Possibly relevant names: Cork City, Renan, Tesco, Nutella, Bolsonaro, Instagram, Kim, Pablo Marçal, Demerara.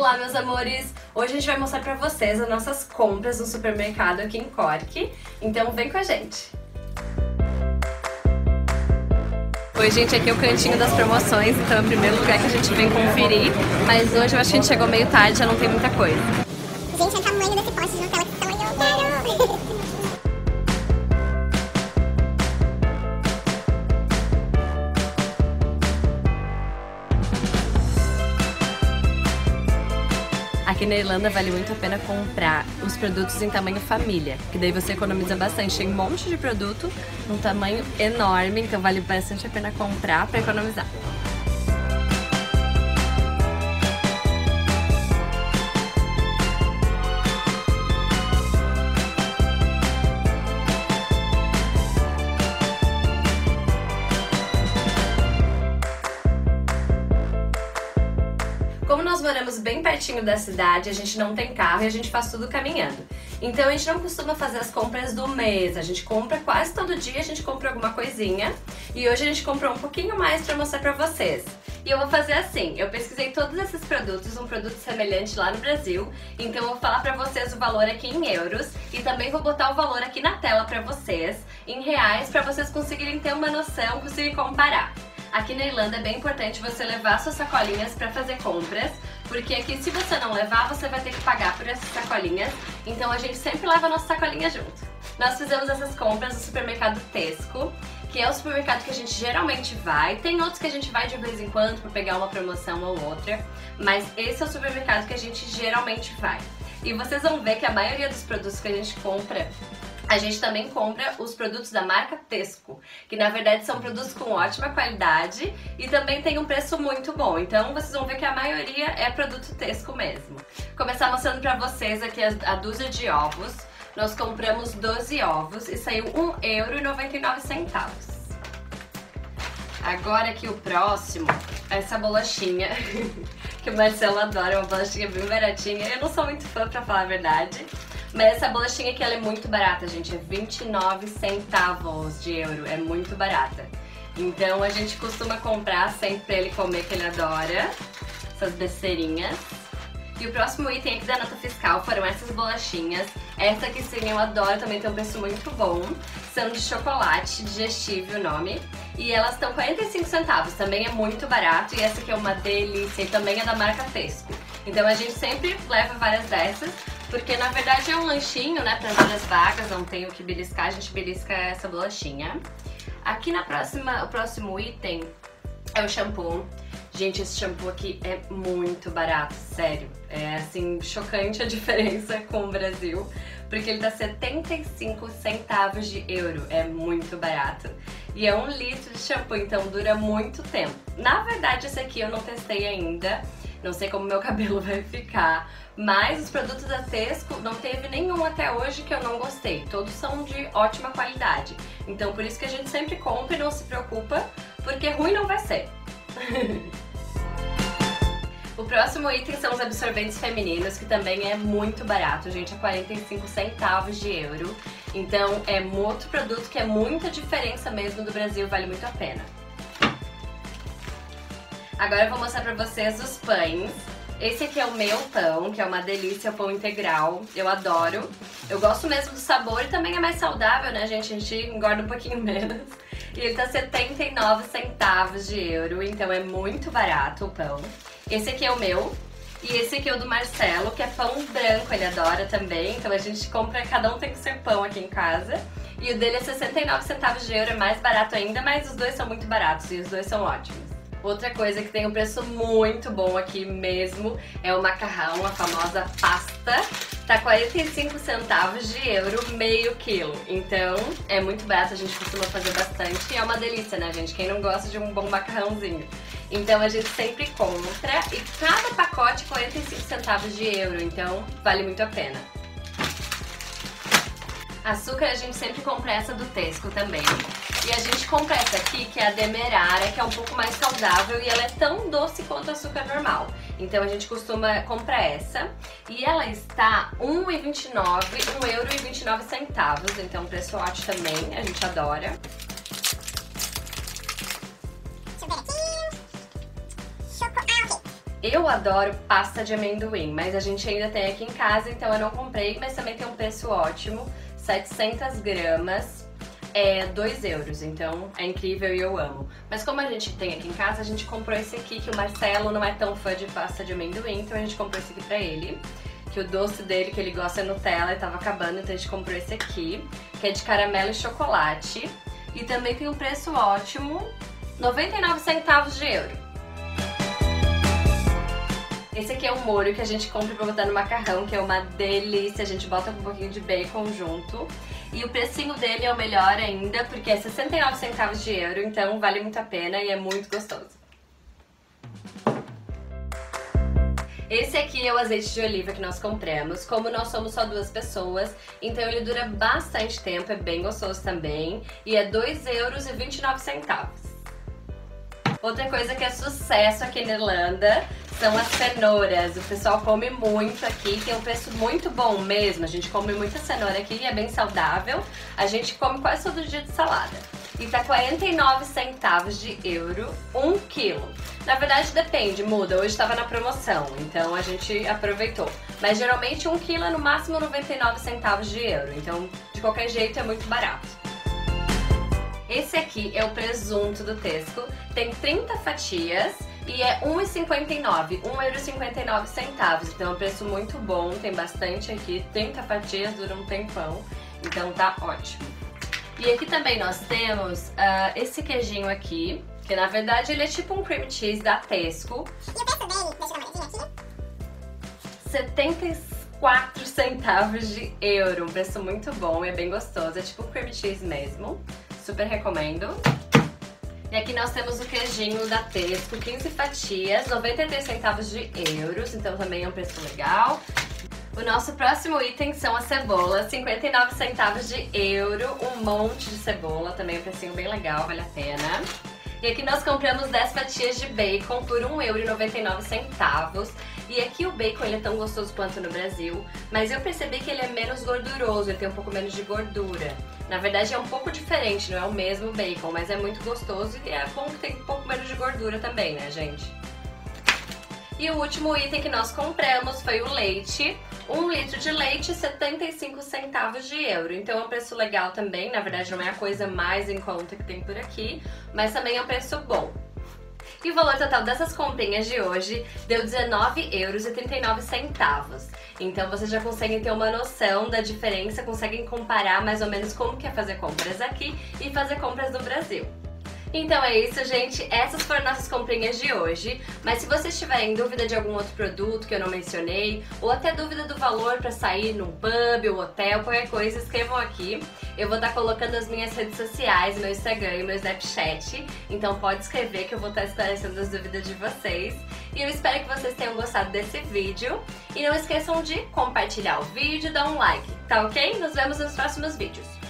Olá, meus amores! Hoje a gente vai mostrar pra vocês as nossas compras no supermercado aqui em Cork, então vem com a gente! Oi, gente, aqui é o cantinho das promoções, então é o primeiro lugar que a gente vem conferir, mas hoje eu acho que a gente chegou meio tarde, já não tem muita coisa. Gente, olha o tamanho desse pote de Nutella, que tamanho eu quero! Aqui na Irlanda vale muito a pena comprar os produtos em tamanho família, que daí você economiza bastante. Tem um monte de produto num tamanho enorme, então vale bastante a pena comprar para economizar. Como nós moramos bem pertinho da cidade, a gente não tem carro e a gente faz tudo caminhando. Então a gente não costuma fazer as compras do mês, a gente compra quase todo dia, a gente compra alguma coisinha. E hoje a gente comprou um pouquinho mais pra mostrar pra vocês. E eu vou fazer assim, eu pesquisei todos esses produtos, um produto semelhante lá no Brasil. Então eu vou falar pra vocês o valor aqui em euros e também vou botar o valor aqui na tela pra vocês, em reais, pra vocês conseguirem ter uma noção, conseguirem comparar. Aqui na Irlanda é bem importante você levar suas sacolinhas para fazer compras, porque aqui se você não levar, você vai ter que pagar por essas sacolinhas, então a gente sempre leva a nossa sacolinha junto. Nós fizemos essas compras no supermercado Tesco, que é o supermercado que a gente geralmente vai, tem outros que a gente vai de vez em quando para pegar uma promoção ou outra, mas esse é o supermercado que a gente geralmente vai. E vocês vão ver que a maioria dos produtos que a gente compra, a gente também compra os produtos da marca Tesco, que na verdade são produtos com ótima qualidade e também tem um preço muito bom. Então vocês vão ver que a maioria é produto Tesco mesmo. Vou começar mostrando pra vocês aqui a dúzia de ovos. Nós compramos 12 ovos e saiu €1,99. Agora aqui o próximo, essa bolachinha, que o Marcelo adora, uma bolachinha bem baratinha. Eu não sou muito fã, pra falar a verdade. Mas essa bolachinha aqui, ela é muito barata, gente, é 29 centavos de euro, é muito barata. Então a gente costuma comprar sempre pra ele comer, que ele adora, essas besteirinhas. E o próximo item aqui da nota fiscal foram essas bolachinhas. Essa aqui sim, eu adoro, também tem um preço muito bom. São de chocolate, digestível o nome. E elas estão 45 centavos, também é muito barato. E essa aqui é uma delícia e também é da marca Tesco. Então a gente sempre leva várias dessas, porque na verdade é um lanchinho, né, para várias vagas, não tem o que beliscar, a gente belisca essa bolachinha. Aqui o próximo item é o shampoo. Gente, esse shampoo aqui é muito barato, sério. É assim, chocante a diferença com o Brasil, porque ele dá 75 centavos de euro, é muito barato. E é 1 litro de shampoo, então dura muito tempo. Na verdade, esse aqui eu não testei ainda. Não sei como meu cabelo vai ficar, mas os produtos da Tesco não teve nenhum até hoje que eu não gostei. Todos são de ótima qualidade. Então por isso que a gente sempre compra e não se preocupa, porque ruim não vai ser. O próximo item são os absorventes femininos, que também é muito barato, gente, é 45 centavos de euro. Então é outro produto que é muita diferença mesmo do Brasil, vale muito a pena. Agora eu vou mostrar pra vocês os pães. Esse aqui é o meu pão, que é uma delícia, é o pão integral, eu adoro. Eu gosto mesmo do sabor e também é mais saudável, né, gente? A gente engorda um pouquinho menos. E ele tá 79 centavos de euro, então é muito barato o pão. Esse aqui é o meu e esse aqui é o do Marcelo, que é pão branco, ele adora também. Então a gente compra, cada um tem que ser pão aqui em casa. E o dele é 69 centavos de euro, é mais barato ainda, mas os dois são muito baratos e os dois são ótimos. Outra coisa que tem um preço muito bom aqui mesmo é o macarrão, a famosa pasta. Tá 45 centavos de euro, meio quilo. Então é muito barato, a gente costuma fazer bastante e é uma delícia, né, gente? Quem não gosta de um bom macarrãozinho? Então a gente sempre compra e cada pacote 45 centavos de euro, então vale muito a pena. Açúcar a gente sempre compra essa do Tesco também. E a gente compra essa aqui, que é a Demerara, que é um pouco mais saudável e ela é tão doce quanto açúcar normal. Então a gente costuma comprar essa. E ela está €1,29, então preço ótimo também, a gente adora. Deixa eu ver aqui. Chocolate. Eu adoro pasta de amendoim, mas a gente ainda tem aqui em casa, então eu não comprei, mas também tem um preço ótimo, 700 gramas, é 2 euros, então é incrível e eu amo. Mas como a gente tem aqui em casa, a gente comprou esse aqui, que o Marcelo não é tão fã de pasta de amendoim, então a gente comprou esse aqui pra ele, que o doce dele que ele gosta é Nutella e tava acabando, então a gente comprou esse aqui, que é de caramelo e chocolate, e também tem um preço ótimo, 99 centavos de euro. Esse aqui é um molho que a gente compra pra botar no macarrão, que é uma delícia, a gente bota com um pouquinho de bacon junto. E o precinho dele é o melhor ainda, porque é 69 centavos de euro, então vale muito a pena e é muito gostoso. Esse aqui é o azeite de oliva que nós compramos. Como nós somos só duas pessoas, então ele dura bastante tempo, é bem gostoso também. E é 2,29 euros. Outra coisa que é sucesso aqui na Irlanda são as cenouras. O pessoal come muito aqui, tem um preço muito bom mesmo. A gente come muita cenoura aqui e é bem saudável. A gente come quase todo dia de salada. E tá 49 centavos de euro, 1 quilo. Na verdade depende, muda. Hoje tava na promoção, então a gente aproveitou. Mas geralmente 1 quilo é no máximo 99 centavos de euro. Então de qualquer jeito é muito barato. Esse aqui é o presunto do Tesco, tem 30 fatias e é 1,59, 1,59 euros, então é um preço muito bom, tem bastante aqui, 30 fatias dura um tempão, então tá ótimo. E aqui também nós temos esse queijinho aqui, que na verdade ele é tipo um cream cheese da Tesco. E o preço dele, deixa eu dar uma olhadinha aqui, 74 centavos de euro, um preço muito bom, é bem gostoso, é tipo cream cheese mesmo. Super recomendo. E aqui nós temos o queijinho da Tesco, 15 fatias, 93 centavos de euros, então também é um preço legal. O nosso próximo item são as cebolas, 59 centavos de euro, um monte de cebola, também é um precinho bem legal, vale a pena. E aqui nós compramos 10 fatias de bacon por 1,99 euros. E aqui o bacon ele é tão gostoso quanto no Brasil, mas eu percebi que ele é menos gorduroso, ele tem um pouco menos de gordura. Na verdade é um pouco diferente, não é o mesmo bacon, mas é muito gostoso e é bom que tem um pouco menos de gordura também, né, gente? E o último item que nós compramos foi o leite. 1 litro de leite, 75 centavos de euro. Então é um preço legal também, na verdade não é a coisa mais em conta que tem por aqui, mas também é um preço bom. E o valor total dessas comprinhas de hoje deu 19,39 euros. Então vocês já conseguem ter uma noção da diferença, conseguem comparar mais ou menos como que é fazer compras aqui e fazer compras no Brasil. Então é isso, gente. Essas foram nossas comprinhas de hoje. Mas se vocês tiverem dúvida de algum outro produto que eu não mencionei, ou até dúvida do valor para sair num pub ou hotel, qualquer coisa, escrevam aqui. Eu vou estar colocando as minhas redes sociais, meu Instagram e meu Snapchat. Então pode escrever que eu vou estar esclarecendo as dúvidas de vocês. E eu espero que vocês tenham gostado desse vídeo. E não esqueçam de compartilhar o vídeo e dar um like, tá ok? Nos vemos nos próximos vídeos.